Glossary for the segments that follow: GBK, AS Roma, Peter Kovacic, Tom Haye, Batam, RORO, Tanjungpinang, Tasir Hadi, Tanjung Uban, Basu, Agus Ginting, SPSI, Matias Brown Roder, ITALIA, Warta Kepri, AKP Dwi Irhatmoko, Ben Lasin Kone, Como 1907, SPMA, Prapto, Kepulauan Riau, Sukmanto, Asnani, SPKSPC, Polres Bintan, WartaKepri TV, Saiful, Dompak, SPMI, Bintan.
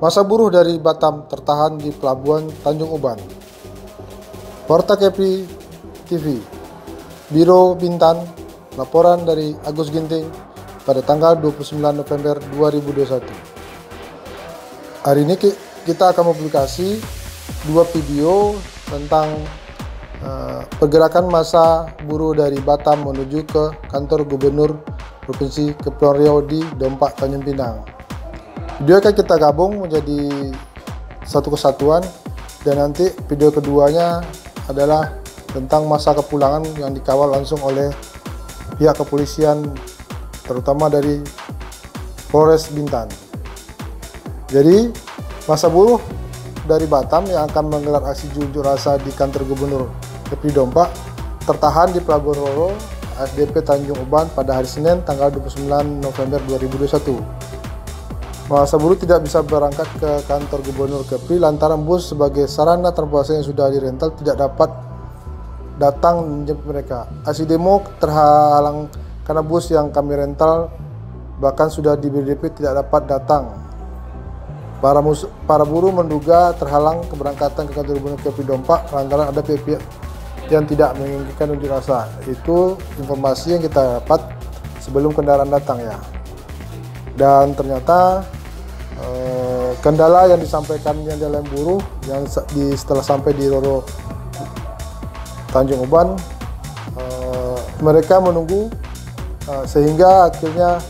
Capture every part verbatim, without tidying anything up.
Masa buruh dari Batam tertahan di pelabuhan Tanjung Uban. Warta Kepri T V, Biro Bintan, laporan dari Agus Ginting pada tanggal dua puluh sembilan November dua ribu dua puluh satu. Hari ini kita akan publikasi dua video tentang uh, pergerakan massa buruh dari Batam menuju ke kantor Gubernur Provinsi Kepulauan Riau di Dompak, Tanjungpinang. Video akan kita gabung menjadi satu kesatuan, dan nanti video keduanya adalah tentang masa kepulangan yang dikawal langsung oleh pihak kepolisian, terutama dari Polres Bintan. Jadi masa buruh dari Batam yang akan menggelar aksi unjuk rasa di kantor Gubernur Kepri Dompak tertahan di pelabuhan RORO A S D P Tanjung Uban pada hari Senin tanggal dua puluh sembilan November dua ribu dua puluh satu. Masa buruh tidak bisa berangkat ke kantor Gubernur Kepri lantaran bus sebagai sarana transportasi yang sudah dirental tidak dapat datang menjemput mereka. Aksi demo terhalang karena bus yang kami rental bahkan sudah di B D P tidak dapat datang. Para, musuh, para buruh menduga terhalang keberangkatan ke kantor Gubernur Kepri Dompak lantaran ada pihak yang tidak menginginkan unjuk rasa. Itu informasi yang kita dapat sebelum kendaraan datang ya. Dan ternyata eh, kendala yang disampaikan yang dalam buruh yang di, setelah sampai di RORO Tanjung Uban, eh, mereka menunggu eh, sehingga akhirnya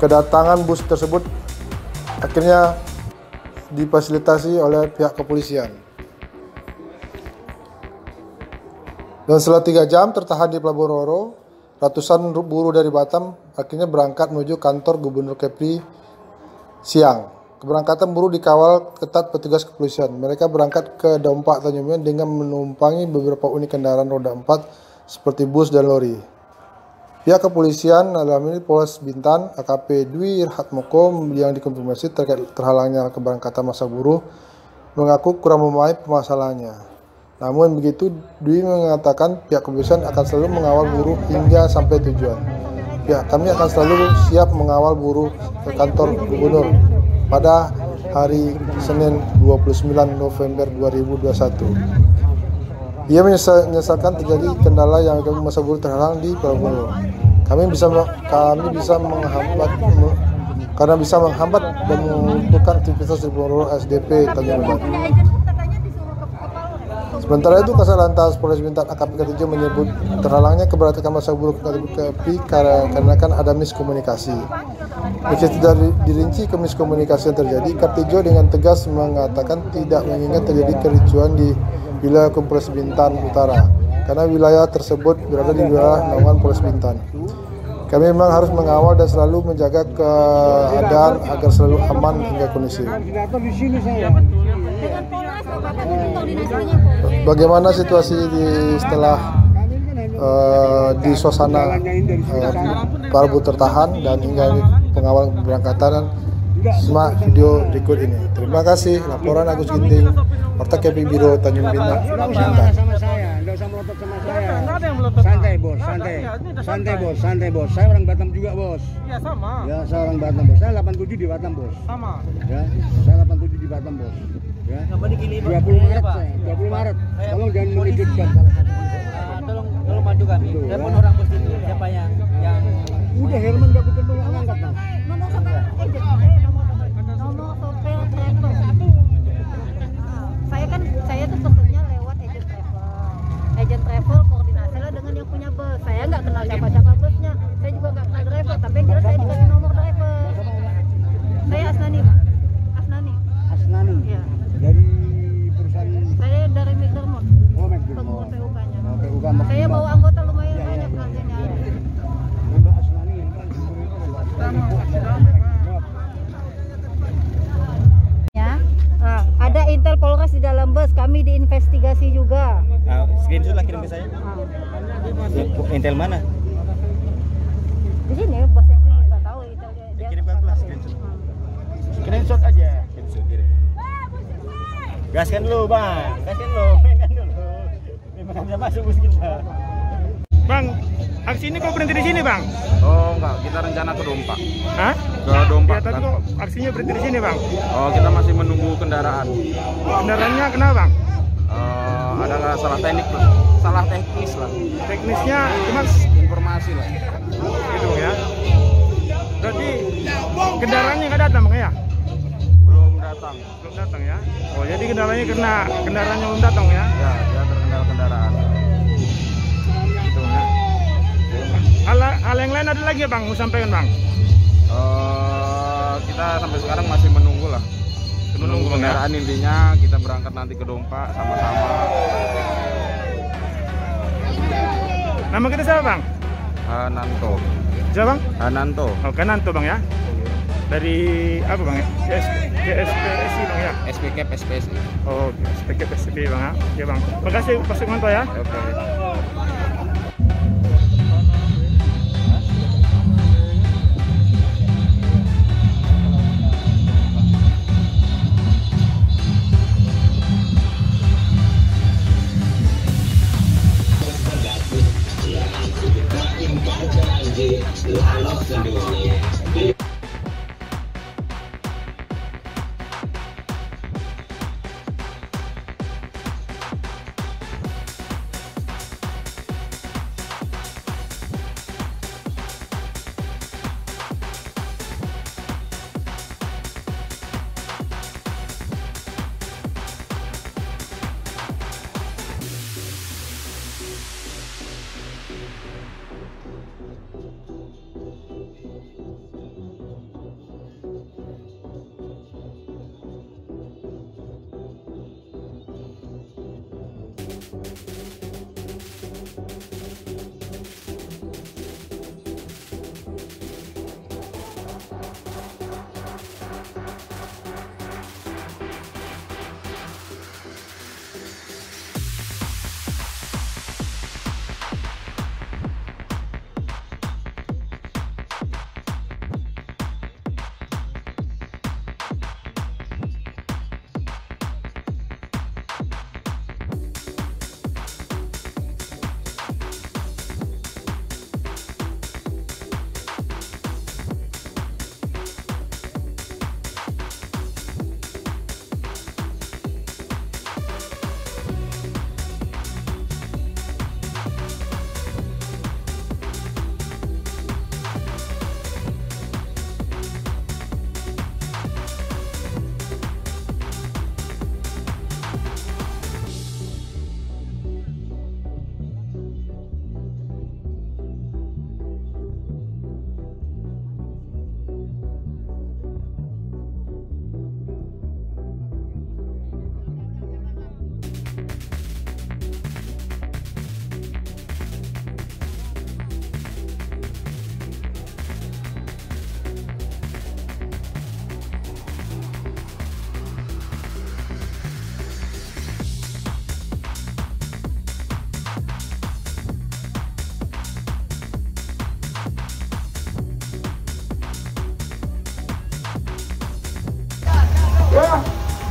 kedatangan bus tersebut akhirnya difasilitasi oleh pihak kepolisian. Dan setelah tiga jam tertahan di pelabuhan RORO, ratusan buruh dari Batam akhirnya berangkat menuju kantor Gubernur Kepri siang. Keberangkatan buruh dikawal ketat petugas kepolisian. Mereka berangkat ke Dompak Tanjungpinang dengan menumpangi beberapa unit kendaraan roda empat seperti bus dan lori. Pihak kepolisian dalam ini Polres Bintan, A K P Dwi Irhatmoko yang dikonfirmasi terkait terhalangnya keberangkatan masa buruh mengaku kurang memahami permasalahannya. Namun begitu, Dwi mengatakan pihak kepolisian akan selalu mengawal buruh hingga sampai tujuan. Pihak kami akan selalu siap mengawal buruh ke kantor gubernur pada hari Senin dua puluh sembilan November dua ribu dua puluh satu. Ia menyesalkan terjadi kendala yang kami masa buruh terhalang di Pelabuhan. Kami bisa kami bisa menghambat karena bisa menghambat dan mengumpulkan aktivitas di Pelabuhan S D P Tanjung Uban. Sementara itu, Kasat Lantas Polres Bintan A K P Kartijo menyebut terhalangnya keberangkatan masa buruh ke Kepri karena kan ada miskomunikasi. Meski tidak dirinci ke miskomunikasi yang terjadi, Kartijo dengan tegas mengatakan tidak mengingat terjadi kericuan di wilayah Polres Bintan Utara karena wilayah tersebut berada di wilayah naungan Polres Bintan. Kami memang harus mengawal dan selalu menjaga keadaan agar selalu aman hingga kondusif. Bagaimana situasi di setelah uh, di suasana uh, para buruh tertahan dan hingga pengawalan keberangkatan? Simak video berikut ini. Terima kasih. Laporan Agus Ginting, WartaKepri Biro Tanjung Pinang. Santai bos, santai, santai bos, santai bos. Saya orang Batam juga bos. Ya sama. Ya saya orang Batam bos. Saya delapan puluh tujuh di Batam bos. Sama. Ya saya delapan puluh tujuh di Batam bos. Ya. dua puluh Maret saya. dua puluh Maret. Tolong jangan mengejutkan. Tolong, tolong bantu kami. Telepon orang bos ini. Siapa yang yang udah Herman udah aku tolong angkat bang. Saya kan saya tuh pesannya lewat agent travel. Agent travel koordinasi lah dengan yang punya bus. Saya nggak kenal siapa-siapa busnya. Saya juga nggak kenal driver, tapi yang jelas saya dikasih nomor driver. Saya Asnani, Pak. Asnani. Asnani. Iya. Dari perusahaan saya dari McDermott. Oh, McDermott. P U K-nya. P U K. Saya bawa anggota lumayan banyak kalinya. Mbak Asnani yang kan suruh ada intel Polres di dalam bus, kami diinvestigasi juga. Nah, screenshot lah kirim ke saya. Ah. Intel mana? Di sini bos yang sini nggak tahu intel dia. Ya, kirim ke kelas screenshot. Screenshot aja. Screenshot kirim. Gaskan dulu bang, gaskan dulu, mainkan dulu. Memang ada masuk bus kita. Bang, aksi ini kok berhenti di sini, Bang? Oh, enggak. Kita rencana ke Dompak. Hah? Ke Dompak. Ya, tapi kok aksinya berhenti di sini, Bang? Oh, kita masih menunggu kendaraan. Kendaraannya kenapa, Bang? Uh, ada salah teknik, salah teknis lah. Teknisnya cuma informasi lah. Gitu, ya. Berarti kendaraannya nggak datang, Bang, ya? Belum datang. Belum datang, ya? Oh, jadi kendalanya kena kendaraannya belum datang, ya? Ya, ya terkendala kendaraan. Hal, hal yang lain ada lagi ya, Bang, mau sampaikan, Bang? Uh, kita sampai sekarang masih menunggu lah. Menunggu kendaraan, ya? Intinya kita berangkat nanti ke Dompak sama-sama. Nama kita siapa, Bang? Hananto. Siapa, Bang? Hananto. Oke, Hananto, Bang, ya. Dari apa, Bang? S P S I, Bang, ya? S P K S P C. Oh, S P K S P C, Bang, ya. Oke, Bang. Makasih Pak Sukmanto, ya. Oke.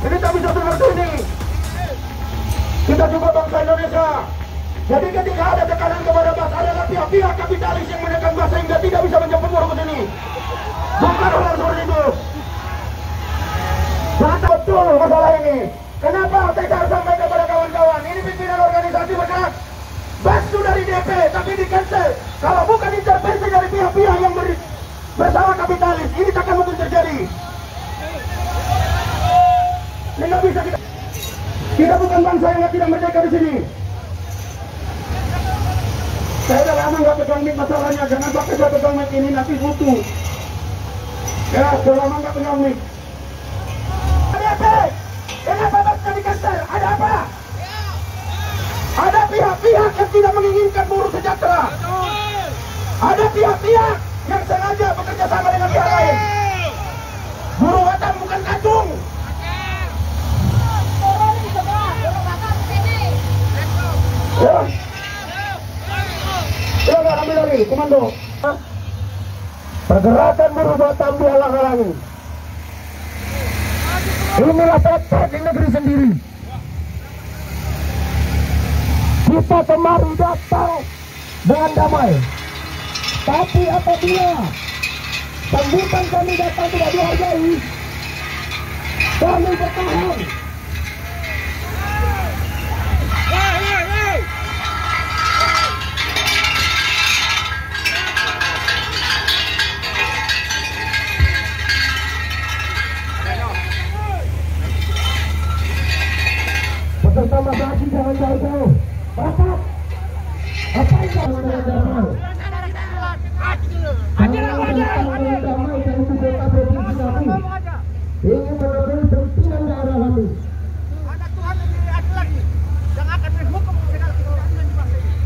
Ini tak bisa seperti ini. Kita juga bangsa Indonesia. Jadi ketika ada tekanan kepada bahasa, adalah pihak-pihak kapitalis yang menekan bahasa hingga tidak bisa menjemput warga sini. Bukan orang seperti itu. Bahasa betul masalah ini. Kenapa saya harus sampai kepada kawan-kawan? Ini pimpinan organisasi bergerak. Basu dari D P, tapi di cancel. Kalau bukan intervensi dari pihak-pihak yang bersama kapitalis, ini takkan mungkin terjadi. Tidak bisa kita. Kita bukan bangsa yang tidak merdeka di sini. Saya udah lama nggak pegang mic masalahnya. Jangan pakai saya pegang mic ini nanti butuh. Ya, sudah lama nggak pegang mic. Ada apa? Kenapa bangsa di kantor? Ada apa? Ada pihak-pihak yang tidak menginginkan buruh sejahtera. Ada pihak-pihak yang sengaja bekerja sama dengan pihak lain. Buruh Batam bukan kacung. Ya, ya nggak ambil lagi, komando. Pergerakan buruh Batam dihalang-halangi. Inilah potret di negeri sendiri. Kita kemarin datang dengan damai. Tapi apabila sambutan kami datang tidak dihargai, kami bertahan. Peserta masyarakat jangan jauh-jauh. Bapak, apa yang kamu lakukan? Ingin mengambil perhatian daerah kami. Anak Tuhan lebih adil lagi, yang akan menghukum dengan kebenaran di bangsa ini.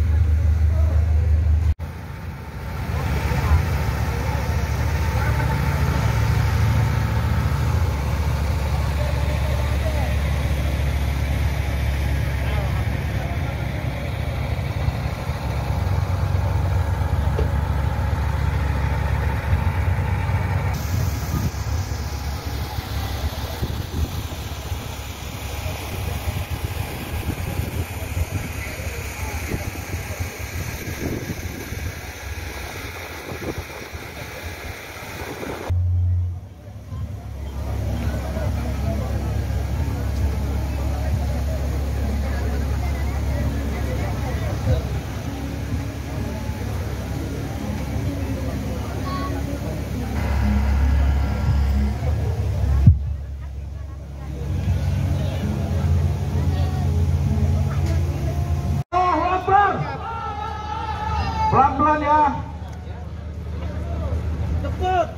Pelan-pelan ya. Cepet.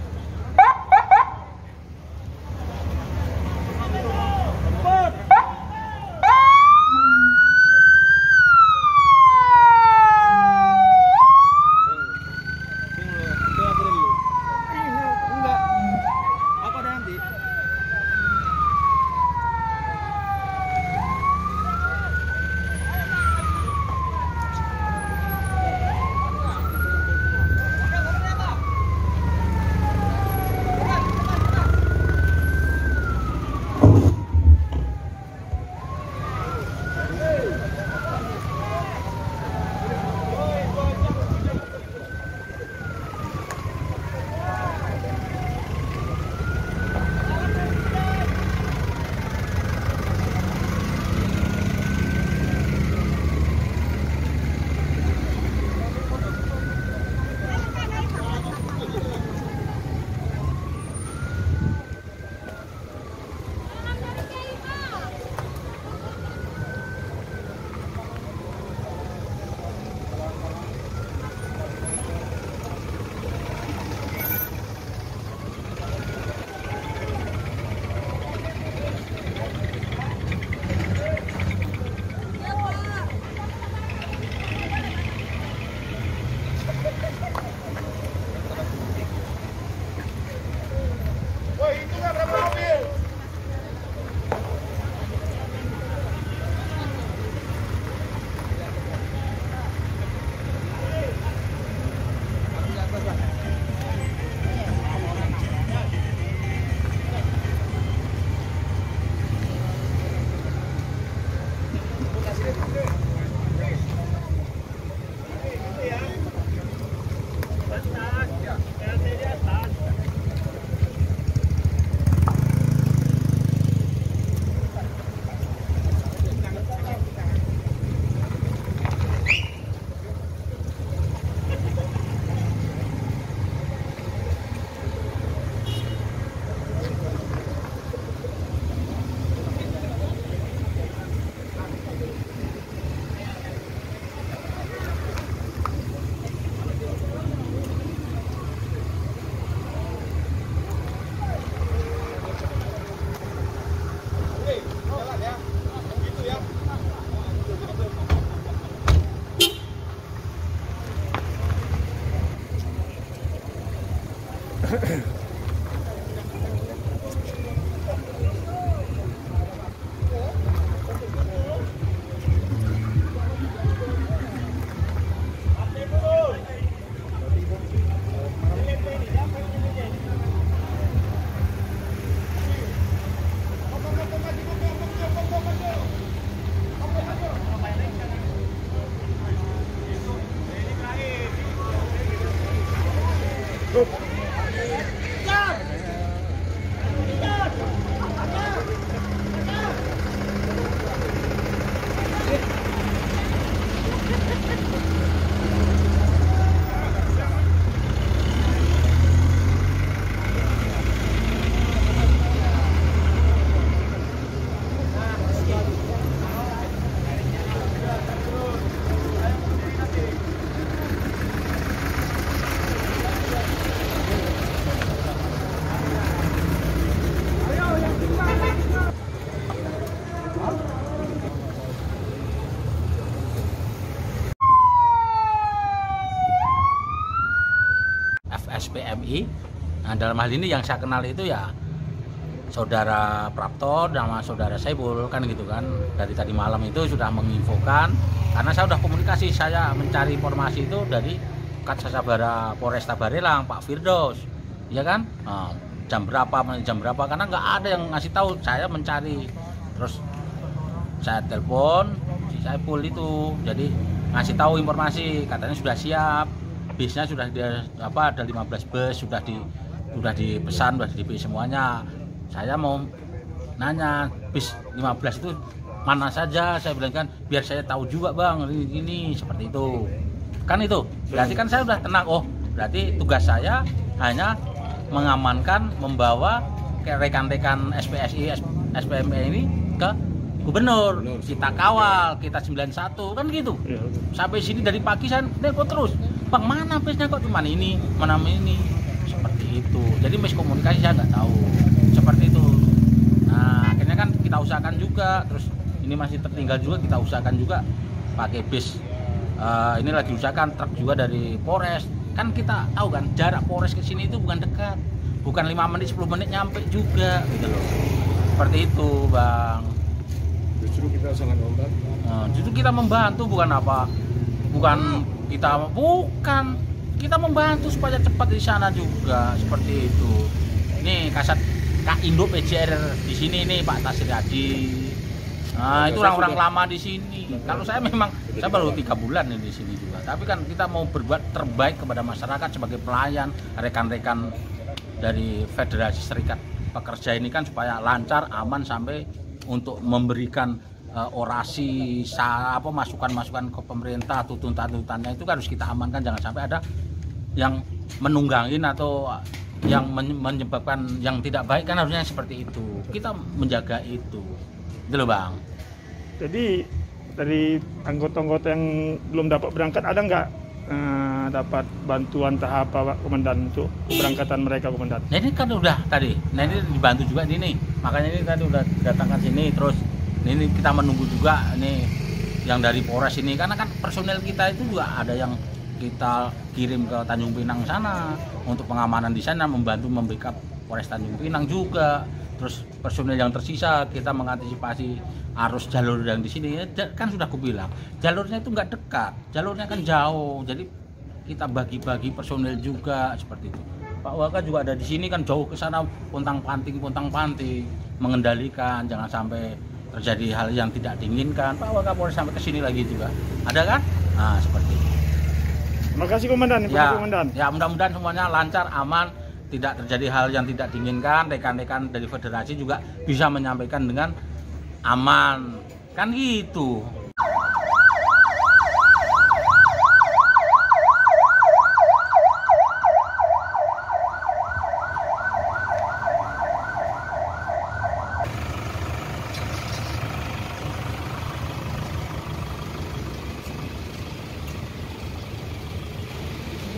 S P M I. Nah, dalam hal ini yang saya kenal itu ya saudara Prapto sama saudara Saibul kan gitu kan. Dari tadi malam itu sudah menginfokan, karena saya sudah komunikasi, saya mencari informasi itu dari Katsasabara Polres Tabarelang Pak Firdaus, ya kan? Nah, jam berapa, jam berapa, karena nggak ada yang ngasih tahu. Saya mencari, terus saya telepon si Saiful itu, jadi ngasih tahu informasi, katanya sudah siap, bisnya sudah di, apa ada lima belas bus sudah di sudah dipesan, sudah di semuanya. Saya mau nanya bis lima belas itu mana saja, saya bilang kan, biar saya tahu juga bang, ini seperti itu kan. Itu berarti kan saya sudah tenang, oh berarti tugas saya hanya mengamankan, membawa rekan-rekan S P S I, S P M A ini ke gubernur. Kita kawal, kita sembilan satu kan gitu. Sampai sini dari pagi saya telepon terus, bang mana bisnya kok cuman ini, mana ini, seperti itu. Jadi miskomunikasi, saya nggak tahu seperti itu. Nah akhirnya kan kita usahakan juga, terus ini masih tertinggal juga, kita usahakan juga pakai bis. Uh, ini lagi usahakan truk juga dari Polres. Kan kita tahu kan jarak Polres ke sini itu bukan dekat, bukan lima menit, sepuluh menit nyampe juga gitu loh. Seperti itu bang. Justru kita sangat membantu. Nah, justru kita membantu, bukan apa, bukan kita bukan kita membantu supaya cepat di sana juga, seperti itu. Ini Kasat Kaindo P J R di sini nih Pak Tasir Hadi. Nah, itu orang-orang lama di sini. Kalau saya memang, saya baru tiga bulan nih di sini juga. Tapi kan kita mau berbuat terbaik kepada masyarakat sebagai pelayan, rekan-rekan dari Federasi Serikat Pekerja ini kan, supaya lancar, aman, sampai untuk memberikan uh, orasi, apa masukan-masukan ke pemerintah, tuntutan-tuntutannya itu harus kita amankan, jangan sampai ada yang menunggangin atau yang menyebabkan yang tidak baik, kan harusnya seperti itu. Kita menjaga itu. Dulu bang. Jadi dari anggota-anggota yang belum dapat berangkat, ada nggak eh, dapat bantuan tahap Pak Komandan untuk keberangkatan mereka Komandan? Nah, ini kan udah tadi, nah ini dibantu juga ini, makanya ini tadi udah datangkan sini, terus ini kita menunggu juga ini yang dari Polres ini, karena kan personel kita itu juga ada yang kita kirim ke Tanjungpinang sana untuk pengamanan di sana, membantu membackup Polres Tanjungpinang juga. Terus personel yang tersisa kita mengantisipasi arus jalur yang di sini, kan sudah kubilang jalurnya itu nggak dekat, jalurnya kan jauh, jadi kita bagi-bagi personel juga seperti itu. Pak Waka juga ada di sini kan, jauh ke sana, pontang-panting pontang-panting mengendalikan jangan sampai terjadi hal yang tidak diinginkan. Pak Waka boleh sampai ke sini lagi juga ada kan. Nah seperti itu. Terima kasih Komandan. Ya, Komandan. Ya mudah-mudahan semuanya lancar, aman, tidak terjadi hal yang tidak diinginkan. Rekan-rekan dari federasi juga bisa menyampaikan dengan aman, kan gitu.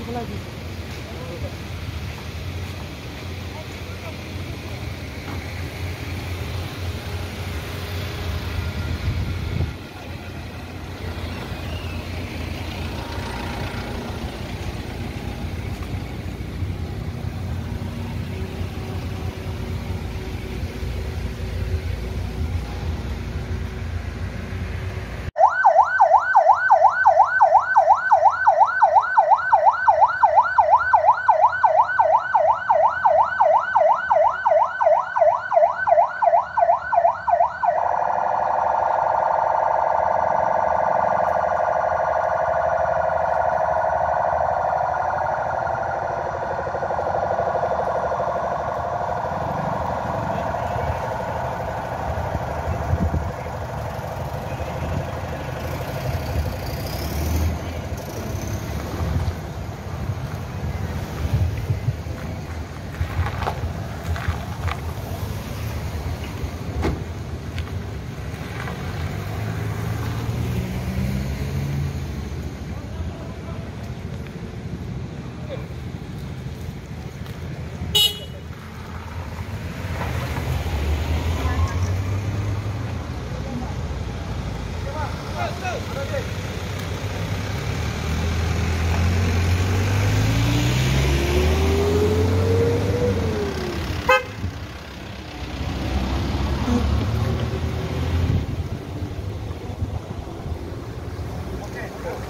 Terima kasih.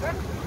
kan?